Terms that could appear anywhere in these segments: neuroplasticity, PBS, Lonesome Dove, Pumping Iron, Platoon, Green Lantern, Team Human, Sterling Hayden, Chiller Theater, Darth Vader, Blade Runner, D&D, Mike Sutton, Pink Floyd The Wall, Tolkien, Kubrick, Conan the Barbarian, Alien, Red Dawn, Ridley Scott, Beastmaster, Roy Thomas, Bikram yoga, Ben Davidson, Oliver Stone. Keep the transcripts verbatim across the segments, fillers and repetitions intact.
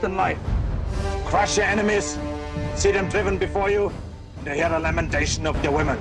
than life. Crush your enemies, see them driven before you, and you hear the lamentation of your women.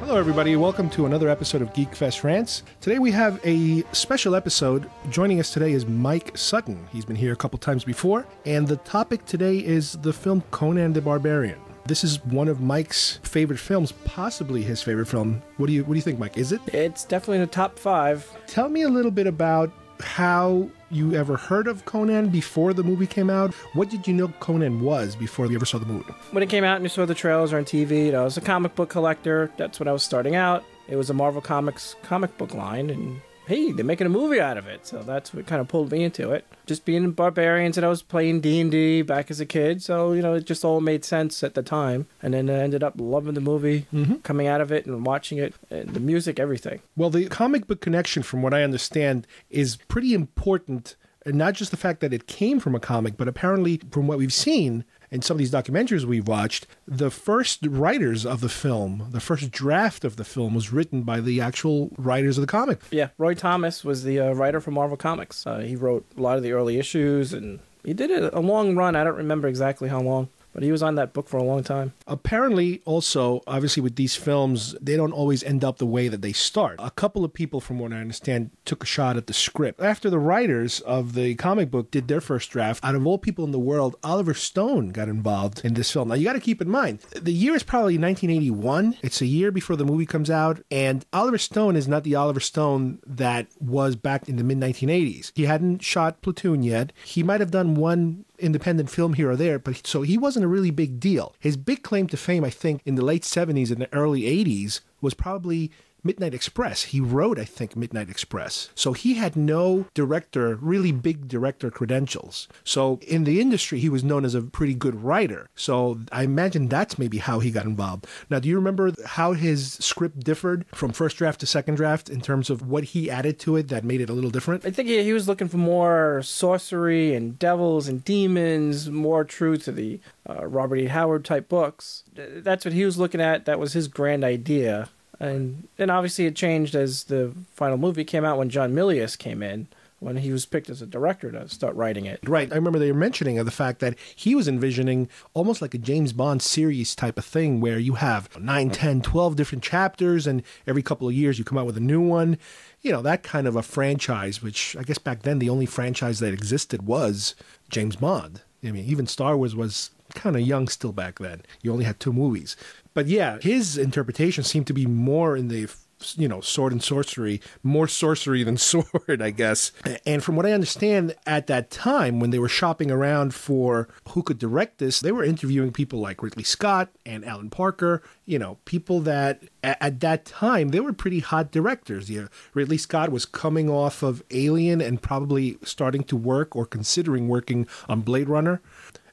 Hello, everybody. Welcome to another episode of Geekfest Rants. Today we have a special episode. Joining us today is Mike Sutton. He's been here a couple times before, and the topic today is the film Conan the Barbarian. This is one of Mike's favorite films, possibly his favorite film. What do you what do you think, Mike? Is it? It's definitely in the top five. Tell me a little bit about how you ever heard of Conan before the movie came out. What did you know Conan was before you ever saw the movie? When it came out and you saw the trailers on T V, you know, I was a comic book collector. That's when I was starting out. It was a Marvel Comics comic book line, and hey, they're making a movie out of it. So that's what kind of pulled me into it. Just being barbarians, and I was playing D and D back as a kid. So, you know, it just all made sense at the time. And then I ended up loving the movie, mm-hmm. coming out of it and watching it, and the music, everything. Well, the comic book connection, from what I understand, is pretty important. And not just the fact that it came from a comic, but apparently from what we've seen in some of these documentaries we've watched, the first writers of the film, the first draft of the film was written by the actual writers of the comic. Yeah, Roy Thomas was the uh, writer for Marvel Comics. Uh, he wrote a lot of the early issues, and he did a long run. I don't remember exactly how long, but he was on that book for a long time. Apparently, also, obviously with these films, they don't always end up the way that they start. A couple of people, from what I understand, took a shot at the script. After the writers of the comic book did their first draft, out of all people in the world, Oliver Stone got involved in this film. Now, you got to keep in mind, the year is probably nineteen eighty-one. It's a year before the movie comes out, and Oliver Stone is not the Oliver Stone that was back in the mid nineteen eighties. He hadn't shot Platoon yet. He might have done one independent film here or there, but so he wasn't a really big deal. His big claim to fame, I think, in the late seventies and the early eighties was probably Midnight Express. He wrote, I think, Midnight Express. So he had no director, really big director credentials. So in the industry, he was known as a pretty good writer. So I imagine that's maybe how he got involved. Now, do you remember how his script differed from first draft to second draft in terms of what he added to it that made it a little different? I think he, he was looking for more sorcery and devils and demons, more true to the uh, Robert E. Howard type books. That's what he was looking at. That was his grand idea. And and obviously it changed as the final movie came out when John Milius came in, when he was picked as a director to start writing it. Right. I remember they were mentioning of the fact that he was envisioning almost like a James Bond series type of thing where you have nine, ten, twelve different chapters, and every couple of years you come out with a new one. You know, that kind of a franchise, which I guess back then the only franchise that existed was James Bond. I mean, even Star Wars was kind of young still back then. You only had two movies. But yeah, his interpretation seemed to be more in the, you know, sword and sorcery, more sorcery than sword, I guess. And from what I understand, at that time, when they were shopping around for who could direct this, they were interviewing people like Ridley Scott and Alan Parker, you know, people that at, at that time, they were pretty hot directors. Yeah, Ridley Scott was coming off of Alien and probably starting to work or considering working on Blade Runner.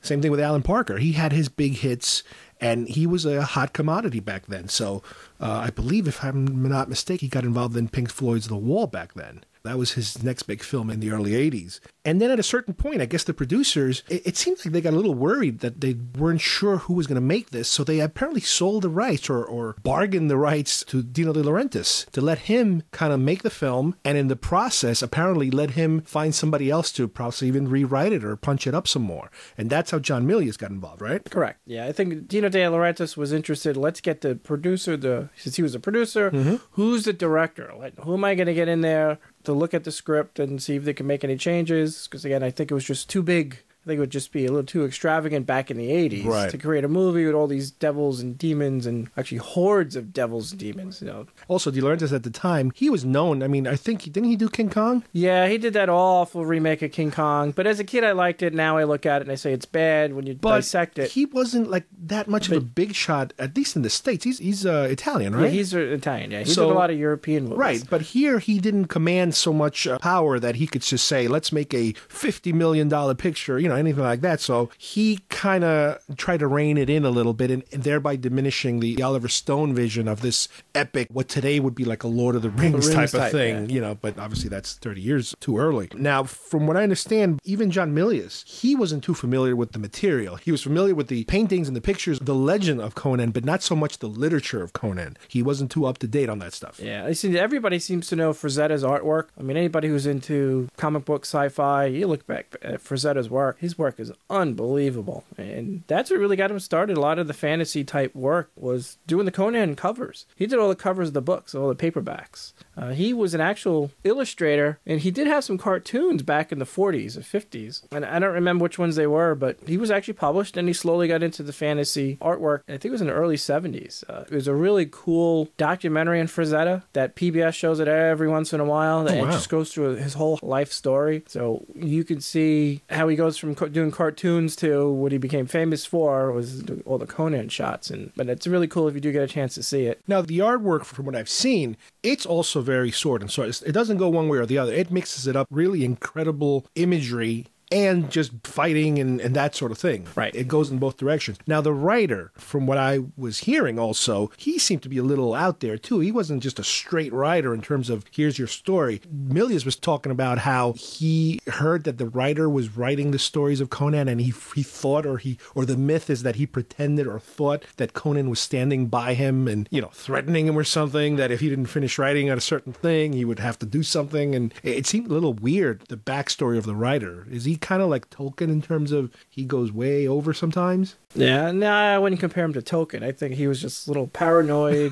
Same thing with Alan Parker. He had his big hits, and he was a hot commodity back then. So uh, I believe, if I'm not mistaken, he got involved in Pink Floyd's The Wall back then. That was his next big film in the early eighties. And then at a certain point, I guess the producers, it, it seems like they got a little worried that they weren't sure who was going to make this. So they apparently sold the rights or, or bargained the rights to Dino De Laurentiis to let him kind of make the film. And in the process, apparently let him find somebody else to probably even rewrite it or punch it up some more. And that's how John Milius got involved, right? Correct. Yeah, I think Dino De Laurentiis was interested. Let's get the producer, the since he was a producer, mm-hmm. who's the director? Like, who am I going to get in there to look at the script and see if they can make any changes? Because, again, I think it was just too big. I think it would just be a little too extravagant back in the eighties right. to create a movie with all these devils and demons, and actually hordes of devils and demons. You know. Also, De Laurentiis at the time, he was known. I mean, I think, didn't he do King Kong? Yeah, he did that awful remake of King Kong. But as a kid, I liked it. Now I look at it and I say it's bad when you but dissect it. He wasn't like that much but, of a big shot, at least in the States. He's he's uh, Italian, right? Yeah, he's uh, Italian, yeah. He so, did a lot of European movies. Right, but here he didn't command so much uh, power that he could just say, let's make a fifty million dollar picture, you know, or anything like that. So he kind of tried to rein it in a little bit, and, and thereby diminishing the, the Oliver Stone vision of this epic, what today would be like a Lord of the Rings, the Rings type, type of thing, yeah. you know, but obviously that's thirty years too early. Now, from what I understand, even John Milius, he wasn't too familiar with the material. He was familiar with the paintings and the pictures, the legend of Conan, but not so much the literature of Conan. He wasn't too up to date on that stuff. Yeah, I see, everybody seems to know Frazetta's artwork. I mean, anybody who's into comic book sci-fi, you look back at Frazetta's work, his work is unbelievable. And that's what really got him started. A lot of the fantasy type work was doing the Conan covers. He did all the covers of the books, all the paperbacks. Uh, he was an actual illustrator, and he did have some cartoons back in the forties and fifties. And I don't remember which ones they were, but he was actually published, and he slowly got into the fantasy artwork. I think it was in the early seventies. Uh, it was a really cool documentary on Frazetta that P B S shows it every once in a while. That oh, wow. It just goes through his whole life story. So you can see how he goes from co doing cartoons to what he became famous for was all the Conan shots. And But it's really cool if you do get a chance to see it. Now, the artwork, from what I've seen, it's also very sword and sword. It doesn't go one way or the other. It mixes it up, really incredible imagery and just fighting and, and that sort of thing. Right. It goes in both directions. Now, the writer, from what I was hearing also, he seemed to be a little out there, too. He wasn't just a straight writer in terms of, here's your story. Milius was talking about how he heard that the writer was writing the stories of Conan, and he, he thought, or he or the myth is that he pretended or thought that Conan was standing by him and, you know, threatening him or something, that if he didn't finish writing on a certain thing, he would have to do something. And it seemed a little weird, the backstory of the writer. Is he kind of like Tolkien in terms of he goes way over sometimes? Yeah, no, nah, I wouldn't compare him to Tolkien. I think he was just a little paranoid,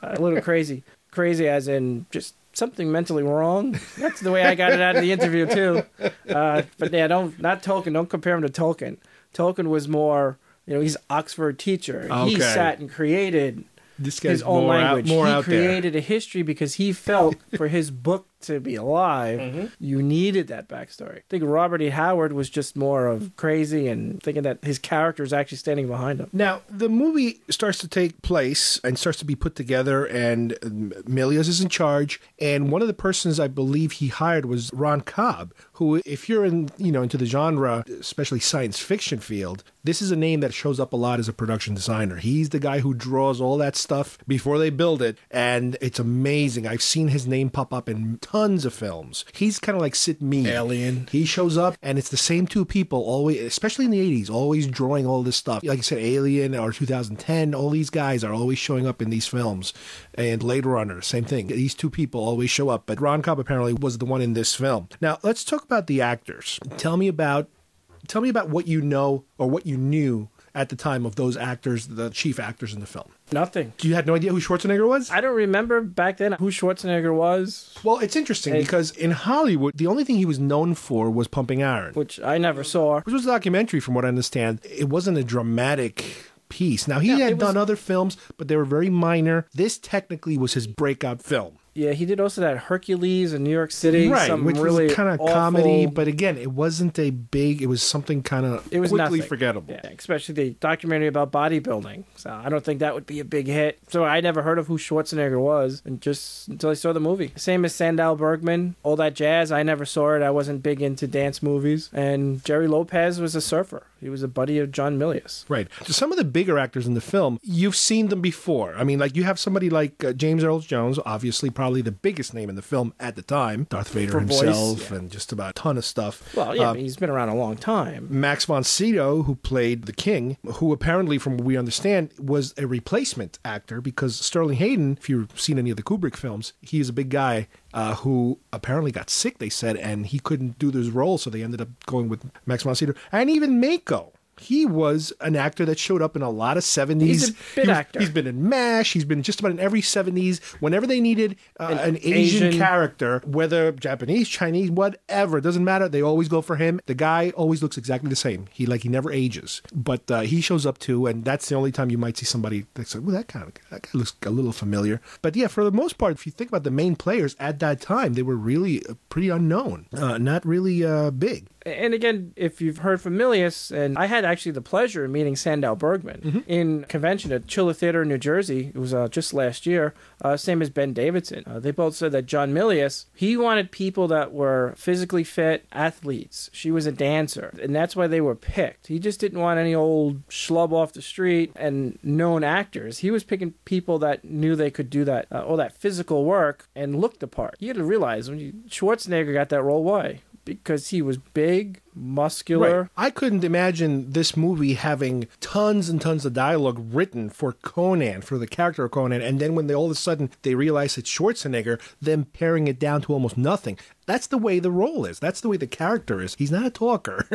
a little crazy. Crazy as in just something mentally wrong. That's the way I got it out of the interview, too. Uh, but yeah, don't, not Tolkien. Don't compare him to Tolkien. Tolkien was more, you know, he's an Oxford teacher. Okay. He sat and created this guy's his own more language. Out, more he out created there. a history because he felt for his book to be alive, mm-hmm. you needed that backstory. I think Robert E. Howard was just more of crazy and thinking that his character is actually standing behind him. Now, the movie starts to take place and starts to be put together, and Milius is in charge, and one of the persons I believe he hired was Ron Cobb, who, if you're in, you know, into the genre, especially science fiction field, this is a name that shows up a lot as a production designer. He's the guy who draws all that stuff before they build it, and it's amazing. I've seen his name pop up in tons of films. He's kind of like Sid Mead. Alien. He shows up, and it's the same two people, always, especially in the eighties, always drawing all this stuff. Like I said, Alien or two thousand ten, all these guys are always showing up in these films. And Blade Runner, same thing. These two people always show up, but Ron Cobb apparently was the one in this film. Now, let's talk about the actors. Tell me about, tell me about what you know or what you knew at the time of those actors, the chief actors in the film. Nothing. You had no idea who Schwarzenegger was? I don't remember back then who Schwarzenegger was. Well, it's interesting and because in Hollywood, the only thing he was known for was Pumping Iron. Which I never saw. Which was a documentary, from what I understand. It wasn't a dramatic piece. Now, he no, had done other films, but they were very minor. This technically was his breakout film. Yeah, he did also that Hercules in New York City. Right, some which really was kind of awful comedy, but again, it wasn't a big, it was something kind of quickly nothing. forgettable. Yeah, especially the documentary about bodybuilding. So I don't think that would be a big hit. So I never heard of who Schwarzenegger was and just until I saw the movie. Same as Sandahl Bergman, all that jazz, I never saw it. I wasn't big into dance movies. And Jerry Lopez was a surfer. He was a buddy of John Milius. Right. So some of the bigger actors in the film, you've seen them before. I mean, like you have somebody like uh, James Earl Jones, obviously probably the biggest name in the film at the time. Darth Vader For himself voice, yeah. and just about a ton of stuff. Well, yeah, uh, he's been around a long time. Max Von Sydow, who played the king, who apparently, from what we understand, was a replacement actor because Sterling Hayden, if you've seen any of the Kubrick films, he is a big guy. Uh, who apparently got sick, they said, and he couldn't do this role, so they ended up going with Max von Sydow. And even Mako. He was an actor that showed up in a lot of seventies. He's a bit he was, actor. He's been in MASH. He's been just about in every seventies. Whenever they needed uh, an, an Asian, Asian character, whether Japanese, Chinese, whatever, it doesn't matter. They always go for him. The guy always looks exactly the same. He like he never ages. But uh, he shows up too, and that's the only time you might see somebody that's like, well, that kind of that guy looks a little familiar. But yeah, for the most part, if you think about the main players at that time, they were really pretty unknown, uh, not really uh, big. And again, if you've heard from Milius, and I had actually the pleasure of meeting Sandahl Bergman mm-hmm. in convention at Chiller Theater in New Jersey. It was uh, just last year. Uh, same as Ben Davidson. Uh, they both said that John Milius, he wanted people that were physically fit athletes. She was a dancer, and that's why they were picked. He just didn't want any old schlub off the street and known actors. He was picking people that knew they could do that, uh, all that physical work and looked the part. You had to realize when you, Schwarzenegger got that role, why? Because he was big, muscular. Right. I couldn't imagine this movie having tons and tons of dialogue written for Conan, for the character of Conan, and then when they all of a sudden they realize it's Schwarzenegger, them paring it down to almost nothing. That's the way the role is. That's the way the character is. He's not a talker.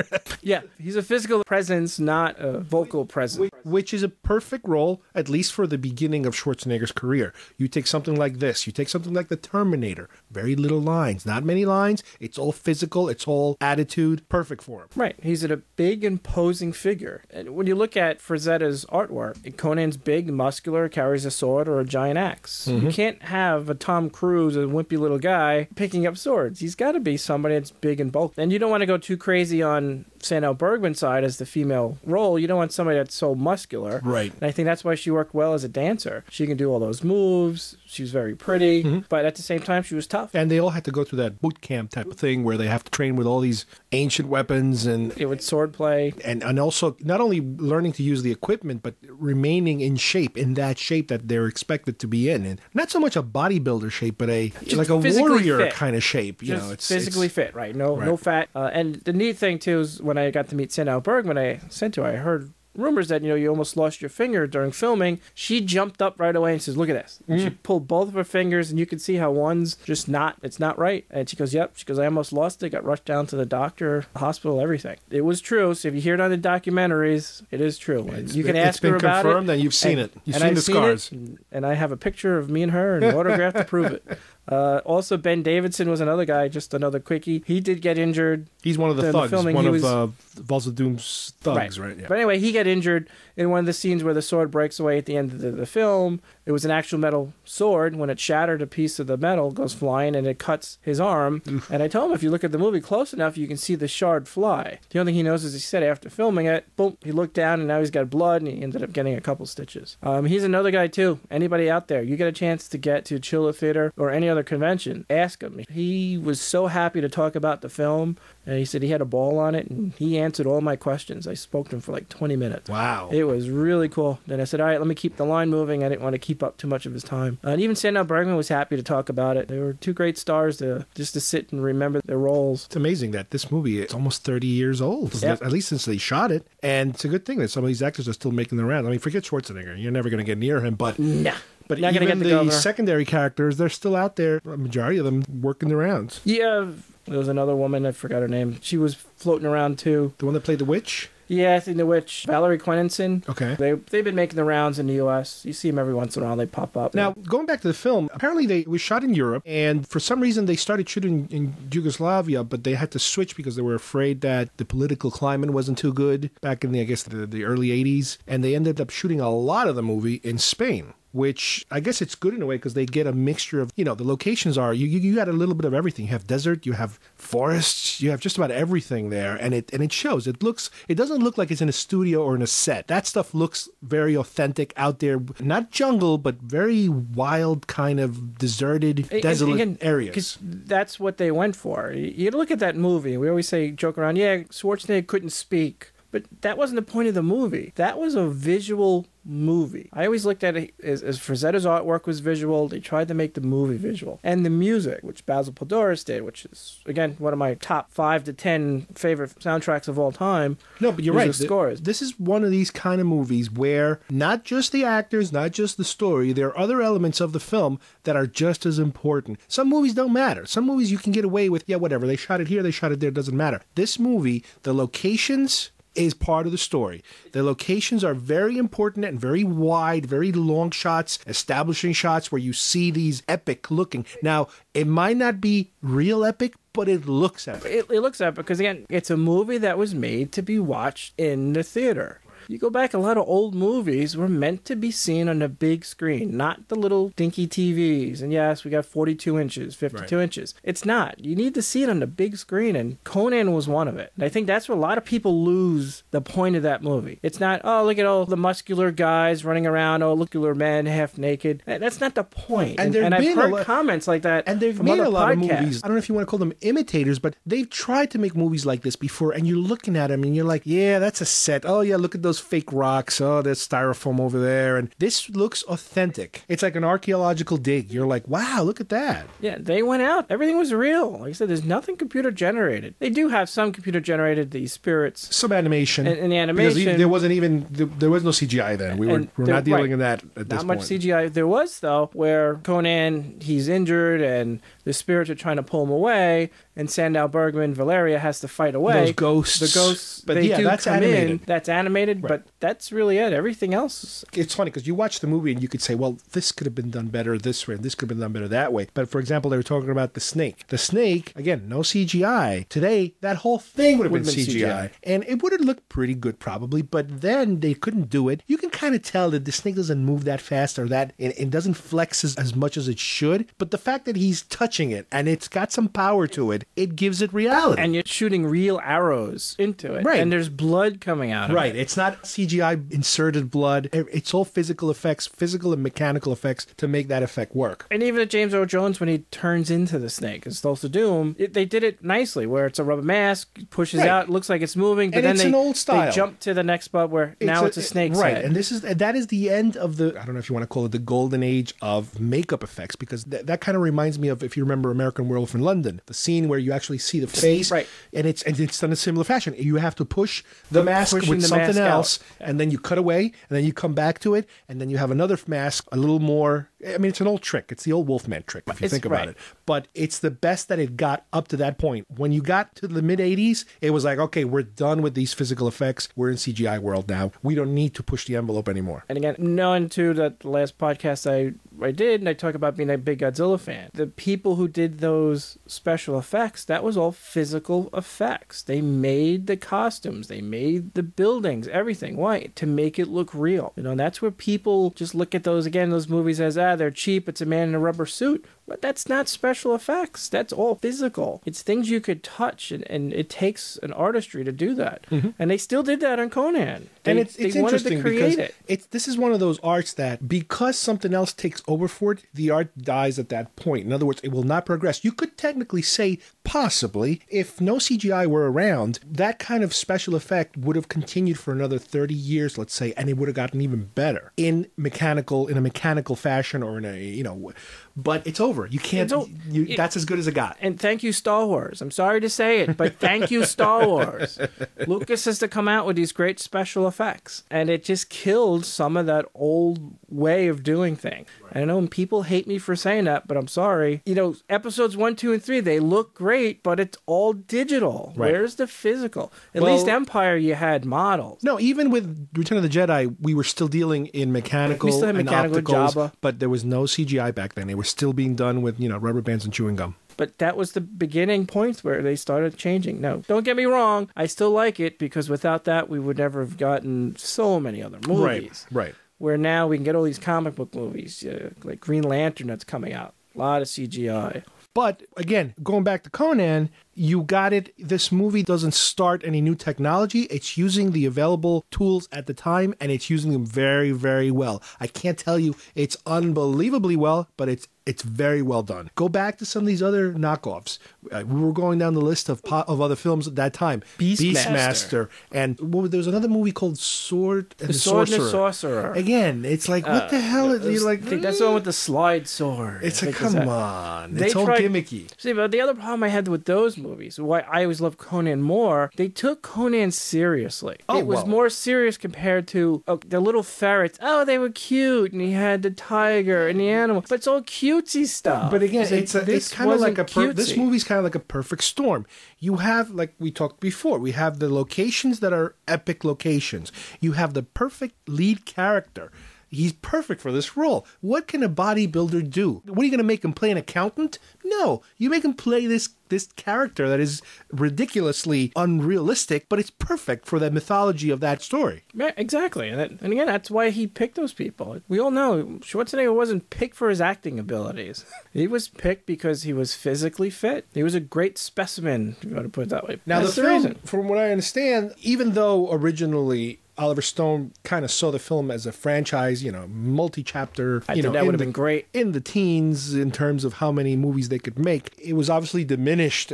Yeah, he's a physical presence, not a vocal presence. Which is a perfect role, at least for the beginning of Schwarzenegger's career. You take something like this. You take something like The Terminator. Very little lines. Not many lines. It's all physical. It's all attitude. Perfect for him. Right. He's a big, imposing figure. And when you look at Frazetta's artwork, Conan's big, muscular, carries a sword or a giant axe. Mm-hmm. You can't have a Tom Cruise, a wimpy little guy, picking up swords. He's got to be somebody that's big and bulky. And you don't want to go too crazy on Sandahl Bergman's side as the female role. You don't want somebody that's so muscular. Right. And I think that's why she worked well as a dancer. She can do all those moves. She was very pretty. Mm-hmm. But at the same time, she was tough. And they all had to go through that boot camp type of thing where they have to train with all these ancient weapons. And it would sword play. And, and also not only learning to use the equipment, but remaining in shape, in that shape that they're expected to be in. And not so much a bodybuilder shape, but a Just like a warrior fit. kind of shape. You Just know, it's physically it's, fit, right? No, right. no fat. Uh, and the neat thing, too, is when I got to meet Sandahl Bergman, I sent to her, I heard rumors that, you know, you almost lost your finger during filming. She jumped up right away and says, look at this. Mm. She pulled both of her fingers, and you could see how one's just not, it's not right. And she goes, yep. She goes, I almost lost it. Got rushed down to the doctor, hospital, everything. It was true. So if you hear it on the documentaries, it is true. It's, you can ask her about it. It's been confirmed, and you've seen and, it. You've seen I've the scars. Seen it, and I have a picture of me and her and an autograph to prove it. Uh, also, Ben Davidson was another guy, just another quickie. He did get injured. He's one of the thugs, filming. one he of uh, Balls of Doom's thugs, right? right? Yeah. But anyway, he got injured in one of the scenes where the sword breaks away at the end of the, the film. It was an actual metal sword. When it shattered, a piece of the metal goes flying, and it cuts his arm. Oof. And I told him, if you look at the movie close enough, you can see the shard fly. The only thing he knows is he said after filming it, boom, he looked down, and now he's got blood, and he ended up getting a couple stitches. Um, he's another guy, too. Anybody out there, you get a chance to get to Chiller Theater or any other convention, ask him. He was so happy to talk about the film, and he said he had a ball on it, and he answered all my questions. I spoke to him for like twenty minutes. Wow. It was really cool. Then I said, all right, let me keep the line moving. I didn't want to keep up too much of his time. Uh, and even Sandahl Bergman was happy to talk about it. They were two great stars to just to sit and remember their roles. It's amazing that this movie is almost thirty years old, yep. at least since they shot it, and it's a good thing that some of these actors are still making the rounds. I mean, forget Schwarzenegger. You're never going to get near him, but... Nah. But Not even get the, the secondary characters, they're still out there. A majority of them working the rounds. Yeah, there was another woman, I forgot her name. She was floating around too. The one that played the witch? Yeah, I think the witch. Valerie Quenenson. Okay. They, they've been making the rounds in the U S You see them every once in a while. They pop up. Now, going back to the film, apparently they, it was shot in Europe, and for some reason they started shooting in Yugoslavia, but they had to switch because they were afraid that the political climate wasn't too good back in, the, I guess, the, the early eighties, and they ended up shooting a lot of the movie in Spain. Which I guess it's good in a way because they get a mixture of, you know, the locations are, you, you you got a little bit of everything. You have desert, you have forests, you have just about everything there. And it and it shows. It looks, it doesn't look like it's in a studio or in a set. That stuff looks very authentic out there. Not jungle, but very wild kind of deserted, and, desolate and again, areas. That's what they went for. You look at that movie. We always say, joke around, yeah, Schwarzenegger couldn't speak. But that wasn't the point of the movie. That was a visual movie. I always looked at it as, as Frazetta's artwork was visual. They tried to make the movie visual. And the music, which Basil Poledouris did, which is, again, one of my top five to ten favorite soundtracks of all time. No, but you're right. The scores. This is one of these kind of movies where not just the actors, not just the story, there are other elements of the film that are just as important. Some movies don't matter. Some movies you can get away with, yeah, whatever. They shot it here, they shot it there, it doesn't matter. This movie, the locations... is part of the story. The locations are very important and very wide, very long shots, establishing shots where you see these epic looking. Now, it might not be real epic, but it looks epic. It, it looks epic because, again, it's a movie that was made to be watched in the theater. you go back, a lot of old movies were meant to be seen on a big screen, not the little dinky T Vs. And yes, we got forty-two inches, fifty-two right. inches. It's not. You need to see it on the big screen, and Conan was one of it. And I think that's where a lot of people lose the point of that movie. It's not, oh, look at all the muscular guys running around, oh, muscular men half naked. That's not the point. And, and, and I've heard lot, comments like that. And they've made a lot podcasts. of movies. I don't know if you want to call them imitators, but they've tried to make movies like this before, and you're looking at them and you're like, yeah, that's a set. Oh, yeah, look at those fake rocks. Oh, there's styrofoam over there. And this looks authentic. It's like an archaeological dig. You're like, wow, look at that. Yeah, they went out. Everything was real. Like I said, there's nothing computer generated. They do have some computer generated, the spirits. Some animation. And, and the animation. Because there wasn't even, there, there was no C G I then. We were, we were there, not dealing right. in that at not this point. Not much C G I. There was, though, where Conan, he's injured and the spirits are trying to pull him away, and Sandahl Bergman, Valeria, has to fight away. Those ghosts. The ghosts, but they yeah, do that's come animated. in. That's animated, right. but that's really it. Everything else is... It's funny, because you watch the movie and you could say, well, this could have been done better this way, and this could have been done better that way. But, for example, they were talking about the snake. The snake, again, no C G I. Today, that whole thing would have been, been C G I. C G I. And it would have looked pretty good, probably, but then they couldn't do it. You can kind of tell that the snake doesn't move that fast or that it, it doesn't flex as, as much as it should, but the fact that he's touching it and it's got some power to it, it gives it reality. And you're shooting real arrows into it. Right. And there's blood coming out of right. it. Right. It's not C G I inserted blood. It's all physical effects, physical and mechanical effects to make that effect work. And even at James Earl Jones, when he turns into the snake, it's supposed to doom, it, they did it nicely, where it's a rubber mask, pushes right. out, looks like it's moving, but and then it's they, an old style. they jump to the next spot where it's now a, it's a snake's right. head. Right. And this is, that is the end of the, I don't know if you want to call it the golden age of makeup effects, because th that kind of reminds me of, if you remember American Werewolf in London, the scene where you actually see the face, right. and it's and it's done in a similar fashion. You have to push the mask with the something mask else, yeah. and then you cut away, and then you come back to it, and then you have another mask, a little more. I mean, it's an old trick. It's the old Wolfman trick, if you it's, think about right. it. But it's the best that it got up to that point. When you got to the mid eighties, it was like, okay, we're done with these physical effects. We're in C G I world now. We don't need to push the envelope anymore. And again, knowing too that the last podcast I, I did, and I talk about being a big Godzilla fan, the people who did those special effects, that was all physical effects. They made the costumes. They made the buildings, everything. Why? To make it look real. You know, and that's where people just look at those, again, those movies as, ah, they're cheap. It's a man in a rubber suit. But that's not special effects. That's all physical. It's things you could touch, and, and it takes an artistry to do that. Mm-hmm. And they still did that on Conan. They, and it's, it's they interesting wanted to create because it. It's, this is one of those arts that, because something else takes over for it, the art dies at that point. In other words, it will not progress. You could technically say, possibly, if no C G I were around, that kind of special effect would have continued for another thirty years, let's say, and it would have gotten even better in mechanical, in a mechanical fashion, or in a, you know... But it's over. You can't. You, it, that's as good as it got. And thank you, Star Wars. I'm sorry to say it, but thank you, Star Wars. Lucas has to come out with these great special effects, and it just killed some of that old way of doing things. Right. I know, and people hate me for saying that, but I'm sorry. You know, episodes one, two, and three, they look great, but it's all digital. Right. Where's the physical? At well, least Empire, you had models. No, even with Return of the Jedi, we were still dealing in mechanical, we still had mechanical and opticals, Jabba. But there was no C G I back then. It was still being done with, you know, rubber bands and chewing gum. But that was the beginning point where they started changing. Now, don't get me wrong, I still like it, because without that, we would never have gotten so many other movies. Right, right. Where now we can get all these comic book movies, uh, like Green Lantern that's coming out. A lot of C G I. But, again, going back to Conan, you got it. This movie doesn't start any new technology. It's using the available tools at the time, and it's using them very, very well. I can't tell you it's unbelievably well, but it's It's very well done. Go back to some of these other knockoffs. Uh, we were going down the list of of other films at that time. Beastmaster. Beastmaster. And well, there was another movie called Sword and the, the Sword Sorcerer. And the Sorcerer. Again, it's like, uh, what the hell? Is, was, like, I think that's the one with the slide sword. It's like, come that, on. It's all tried, gimmicky. See, but the other problem I had with those movies, why I always loved Conan more, they took Conan seriously. Oh, it was well. more serious compared to oh, the little ferrets. Oh, they were cute. And he had the tiger and the animal. But it's all cute. Stuff. But again, it's, a, it's kind of like a per, this movie's kind of like a perfect storm. You have, like we talked before, we have the locations that are epic locations. You have the perfect lead character He's perfect for this role. What can a bodybuilder do? What, are you going to make him play an accountant? No. You make him play this this character that is ridiculously unrealistic, but it's perfect for the mythology of that story. Yeah, exactly. And, that, and again, that's why he picked those people. We all know Schwarzenegger wasn't picked for his acting abilities. He was picked because he was physically fit. He was a great specimen, if you want to put it that way. Now, that's the film, the reason. From what I understand, even though originally Oliver Stone kind of saw the film as a franchise, you know, multi-chapter. I think that would have been great. In the teens, in terms of how many movies they could make. It was obviously diminished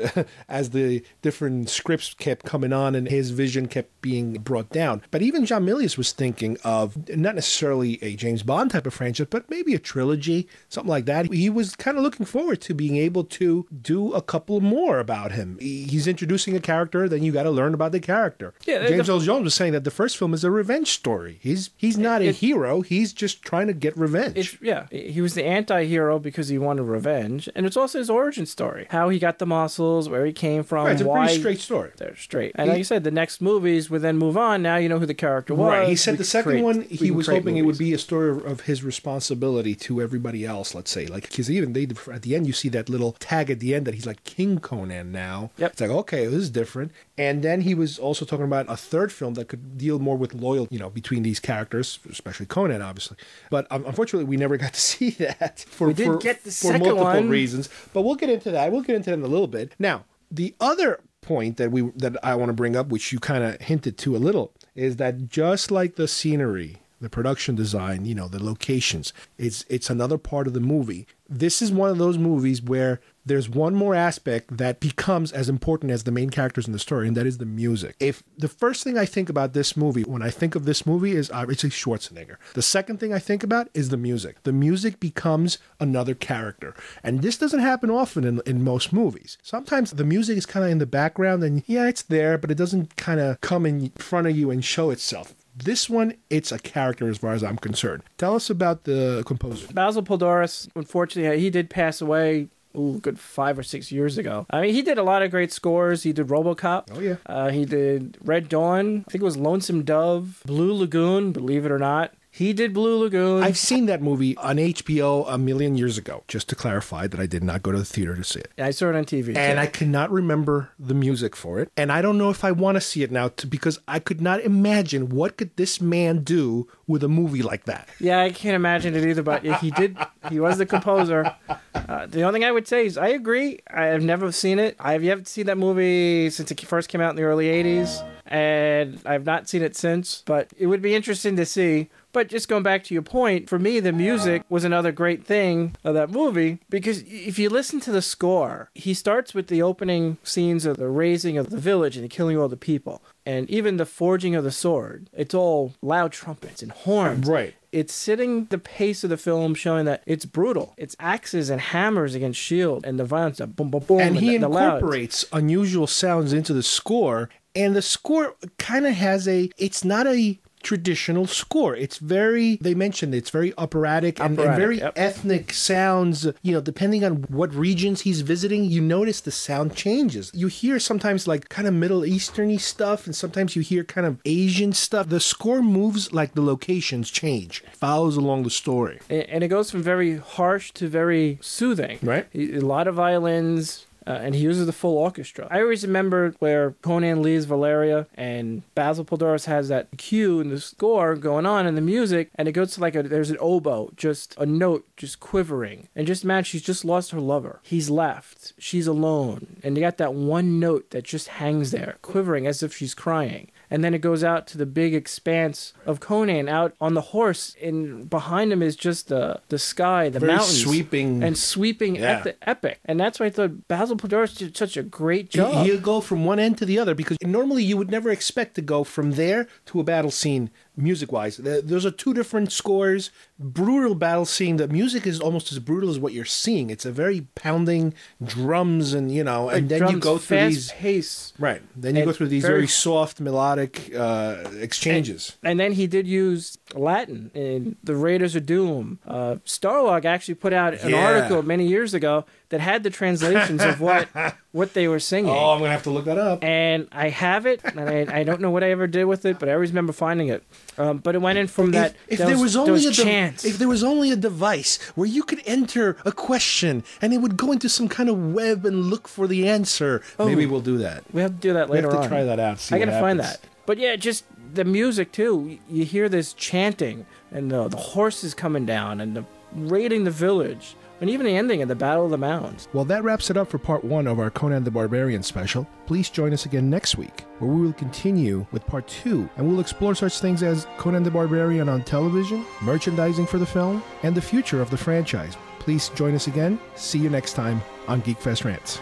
as the different scripts kept coming on and his vision kept being brought down. But even John Milius was thinking of not necessarily a James Bond type of franchise, but maybe a trilogy, something like that. He was kind of looking forward to being able to do a couple more about him. He's introducing a character, then you got to learn about the character. Yeah, James Earl Jones was saying that the first film is a revenge story. He's he's not it, a it, hero. He's just trying to get revenge. It, yeah. He was the anti-hero because he wanted revenge. And it's also his origin story. How he got the muscles, where he came from. Right, it's why a pretty straight story. They're straight. And he, like you said, the next movies would then move on. Now you know who the character was. Right. He said we the second create, one, he was hoping movies. It would be a story of his responsibility to everybody else, let's say. Like, because even they, at the end, you see that little tag at the end that he's like King Conan now. Yep. It's like, okay, this is different. And then he was also talking about a third film that could deal more with loyalty, you know, between these characters, especially Conan, obviously. But um, unfortunately, we never got to see that for, we did for, get the for multiple one. reasons. But we'll get into that. We'll get into that in a little bit. Now, the other point that we that I want to bring up, which you kind of hinted to a little, is that just like the scenery, the production design, you know, the locations, it's it's another part of the movie. This is one of those movies where there's one more aspect that becomes as important as the main characters in the story, and that is the music. If the first thing I think about this movie, when I think of this movie, is obviously Schwarzenegger. The second thing I think about is the music. The music becomes another character. And this doesn't happen often in, in most movies. Sometimes the music is kind of in the background, and yeah, it's there, but it doesn't kind of come in front of you and show itself. This one, it's a character as far as I'm concerned. Tell us about the composer. Basil Poledouris, unfortunately, he did pass away. Ooh, good five or six years ago. I mean, he did a lot of great scores. He did RoboCop. Oh, yeah. Uh, he did Red Dawn. I think it was Lonesome Dove. Blue Lagoon, believe it or not. He did Blue Lagoon. I've seen that movie on H B O a million years ago, just to clarify that I did not go to the theater to see it. I saw it on T V. And too. I cannot remember the music for it. And I don't know if I want to see it now to, because I could not imagine what could this man do with a movie like that. Yeah, I can't imagine it either, but he did. He was the composer. Uh, the only thing I would say is I agree. I have never seen it. I have yet to see that movie since it first came out in the early eighties. And I've not seen it since, but it would be interesting to see. But just going back to your point, for me, the music was another great thing of that movie, because if you listen to the score, he starts with the opening scenes of the raising of the village and the killing of all the people. And even the forging of the sword, it's all loud trumpets and horns. Right. It's setting the pace of the film, showing that it's brutal. It's axes and hammers against shield and the violence, the boom, boom, boom. And, and he the, incorporates the unusual sounds into the score. And the score kind of has a, it's not a traditional score. It's very, they mentioned it's very operatic, operatic and, and very yep. ethnic sounds. You know, depending on what regions he's visiting, you notice the sound changes. You hear sometimes like kind of Middle Eastern-y stuff, and sometimes you hear kind of Asian stuff. The score moves like the locations change. It follows along the story. And, and it goes from very harsh to very soothing. Right. A lot of violins. Uh, and he uses the full orchestra. I always remember where Conan leaves Valeria and Basil Poledouris has that cue in the score going on in the music, and it goes to like a, there's an oboe, just a note, just quivering. And just imagine she's just lost her lover. He's left. She's alone. And you got that one note that just hangs there, quivering as if she's crying. And then it goes out to the big expanse of Conan out on the horse, and behind him is just the, the sky, the Very mountains. sweeping. And sweeping yeah. at the epic. And that's why I thought Basil Poledouris did such a great job. He'll go from one end to the other, because normally you would never expect to go from there to a battle scene music-wise. Those are two different scores. Brutal battle scene. The music is almost as brutal as what you're seeing. It's a very pounding drums, and you know, and like then drums, you go through fast these pace, right? Then you go through these very, very soft melodic uh, exchanges. And, and then he did use Latin in The Raiders of Doom. Uh, Starlog actually put out an yeah. article many years ago that had the translations of what what they were singing. Oh, I'm gonna have to look that up. And I have it, and I, I don't know what I ever did with it, but I always remember finding it. Um, but it went in from that. If, if there was, was only there was a chance, if there was only a device where you could enter a question and it would go into some kind of web and look for the answer, oh, maybe we'll do that. We have to do that later. We have to on. try that out. See I gotta find that. But yeah, just the music too. You hear this chanting and the, the horses coming down and the raiding the village. And even the ending of the Battle of the Mounds. Well, that wraps it up for part one of our Conan the Barbarian special. Please join us again next week, where we will continue with part two, and we'll explore such things as Conan the Barbarian on television, merchandising for the film, and the future of the franchise. Please join us again. See you next time on Geekfest Rants.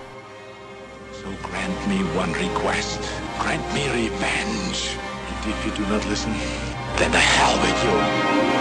So grant me one request. Grant me revenge. And if you do not listen, then the hell with you.